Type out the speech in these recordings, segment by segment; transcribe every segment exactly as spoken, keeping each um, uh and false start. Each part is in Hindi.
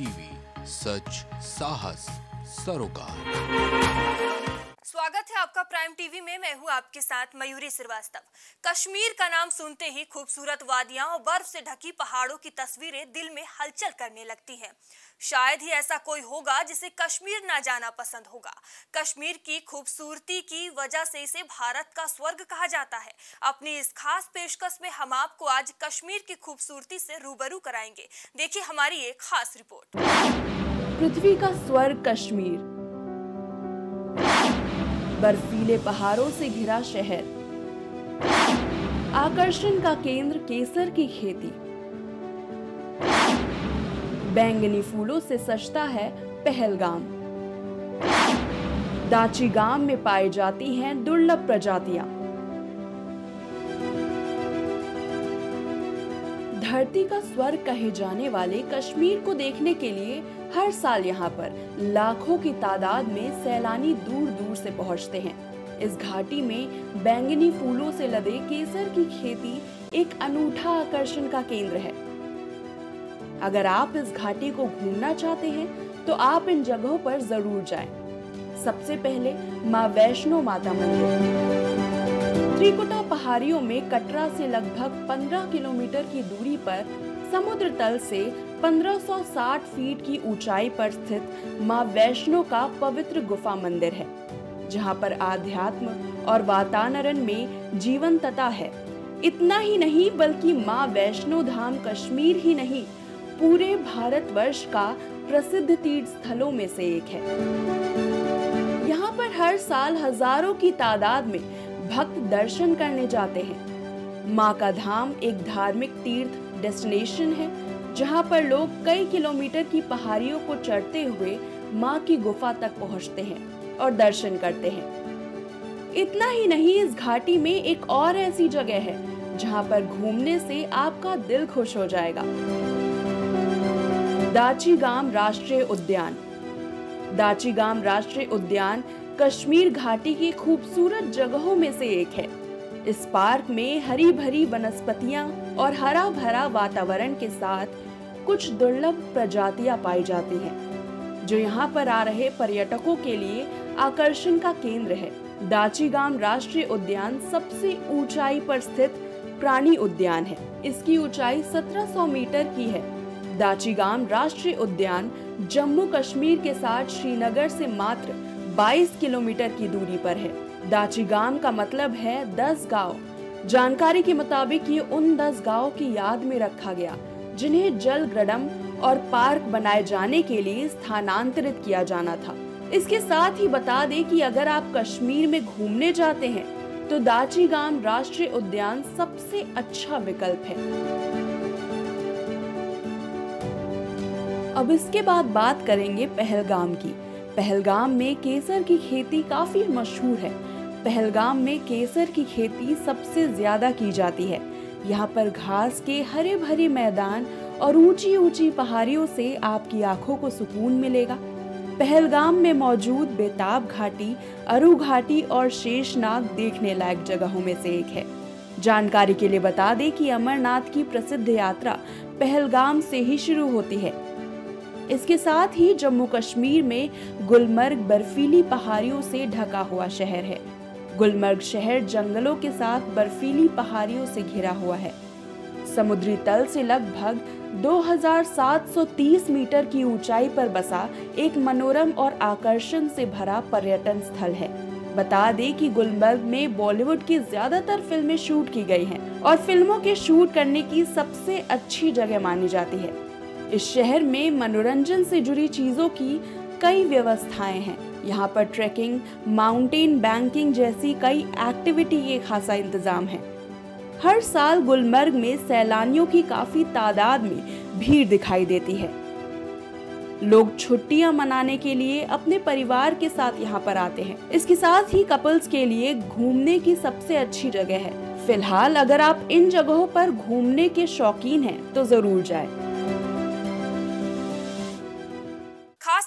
टीवी, सच साहस सरोकार। स्वागत है आपका प्राइम टीवी में। मैं हूं आपके साथ मयूरी श्रीवास्तव। कश्मीर का नाम सुनते ही खूबसूरत वादियां और बर्फ से ढकी पहाड़ों की तस्वीरें दिल में हलचल करने लगती हैं। शायद ही ऐसा कोई होगा जिसे कश्मीर ना जाना पसंद होगा। कश्मीर की खूबसूरती की वजह से इसे भारत का स्वर्ग कहा जाता है। अपनी इस खास पेशकश में हम आपको आज कश्मीर की खूबसूरती से रूबरू कराएंगे। देखिए हमारी ये खास रिपोर्ट। पृथ्वी का स्वर्ग कश्मीर, बर्फीले पहाड़ों से घिरा शहर, आकर्षण का केंद्र केसर की खेती, बैंगनी फूलों से सजता है पहलगाम। दाचीगाम में पाई जाती हैं दुर्लभ प्रजातियां। धरती का स्वर्ग कहे जाने वाले कश्मीर को देखने के लिए हर साल यहाँ पर लाखों की तादाद में सैलानी दूर दूर से पहुँचते हैं। इस घाटी में बैंगनी फूलों से लदे केसर की खेती एक अनूठा आकर्षण का केंद्र है। अगर आप इस घाटी को घूमना चाहते हैं तो आप इन जगहों पर जरूर जाएं। सबसे पहले माँ वैष्णो माता मंदिर। त्रिकुटा पहाड़ियों में कटरा से लगभग पंद्रह किलोमीटर की दूरी पर समुद्र तल से पंद्रह सौ साठ फीट की ऊंचाई पर स्थित मां वैष्णो का पवित्र गुफा मंदिर है, जहां पर आध्यात्म और वातावरण में जीवंतता है। इतना ही नहीं बल्कि मां वैष्णो धाम कश्मीर ही नहीं पूरे भारतवर्ष का प्रसिद्ध तीर्थ स्थलों में से एक है। यहां पर हर साल हजारों की तादाद में भक्त दर्शन करने जाते हैं। मां का धाम एक धार्मिक तीर्थ डेस्टिनेशन है, जहां पर लोग कई किलोमीटर की पहाड़ियों को चढ़ते हुए मां की गुफा तक पहुंचते हैं और दर्शन करते हैं। इतना ही नहीं इस घाटी में एक और ऐसी जगह है जहां पर घूमने से आपका दिल खुश हो जाएगा। दाचीगाम राष्ट्रीय उद्यान। दाचीगाम राष्ट्रीय उद्यान कश्मीर घाटी की खूबसूरत जगहों में से एक है। इस पार्क में हरी भरी वनस्पतियां और हरा भरा वातावरण के साथ कुछ दुर्लभ प्रजातियां पाई जाती हैं, जो यहां पर आ रहे पर्यटकों के लिए आकर्षण का केंद्र है। दाचीगाम राष्ट्रीय उद्यान सबसे ऊंचाई पर स्थित प्राणी उद्यान है। इसकी ऊंचाई सत्रह सौ मीटर की है। दाचीगाम राष्ट्रीय उद्यान जम्मू कश्मीर के साथ श्रीनगर से मात्र बाईस किलोमीटर की दूरी पर है। दाचीगाम का मतलब है दस गांव। जानकारी के मुताबिक ये उन दस गांव की याद में रखा गया जिन्हें जलग्रडम और पार्क बनाए जाने के लिए स्थानांतरित किया जाना था। इसके साथ ही बता दें कि अगर आप कश्मीर में घूमने जाते हैं तो दाचीगाम राष्ट्रीय उद्यान सबसे अच्छा विकल्प है। अब इसके बाद बात करेंगे पहलगाम की। पहलगाम में केसर की खेती काफी मशहूर है। पहलगाम में केसर की खेती सबसे ज्यादा की जाती है। यहाँ पर घास के हरे भरे मैदान और ऊंची ऊंची पहाड़ियों से आपकी आंखों को सुकून मिलेगा। पहलगाम में मौजूद बेताब घाटी, अरु घाटी और शेषनाग देखने लायक जगहों में से एक है। जानकारी के लिए बता दें कि अमरनाथ की प्रसिद्ध यात्रा पहलगाम से ही शुरू होती है। इसके साथ ही जम्मू कश्मीर में गुलमर्ग बर्फीली पहाड़ियों से ढका हुआ शहर है। गुलमर्ग शहर जंगलों के साथ बर्फीली पहाड़ियों से घिरा हुआ है। समुद्री तल से लगभग दो हज़ार सात सौ तीस मीटर की ऊंचाई पर बसा एक मनोरम और आकर्षण से भरा पर्यटन स्थल है। बता दें कि गुलमर्ग में बॉलीवुड की ज्यादातर फिल्में शूट की गई हैं और फिल्मों के शूट करने की सबसे अच्छी जगह मानी जाती है। इस शहर में मनोरंजन से जुड़ी चीज़ों की कई व्यवस्थाएं हैं। यहाँ पर ट्रैकिंग, माउंटेन बैंकिंग जैसी कई एक्टिविटी के खासा इंतजाम है। हर साल गुलमर्ग में सैलानियों की काफ़ी तादाद में भीड़ दिखाई देती है। लोग छुट्टियां मनाने के लिए अपने परिवार के साथ यहाँ पर आते हैं। इसके साथ ही कपल्स के लिए घूमने की सबसे अच्छी जगह है। फिलहाल अगर आप इन जगहों पर घूमने के शौकीन हैं तो ज़रूर जाए।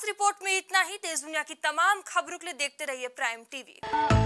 रिपोर्ट में इतना ही। तेज दुनिया की तमाम खबरों के लिए देखते रहिए प्राइम टीवी।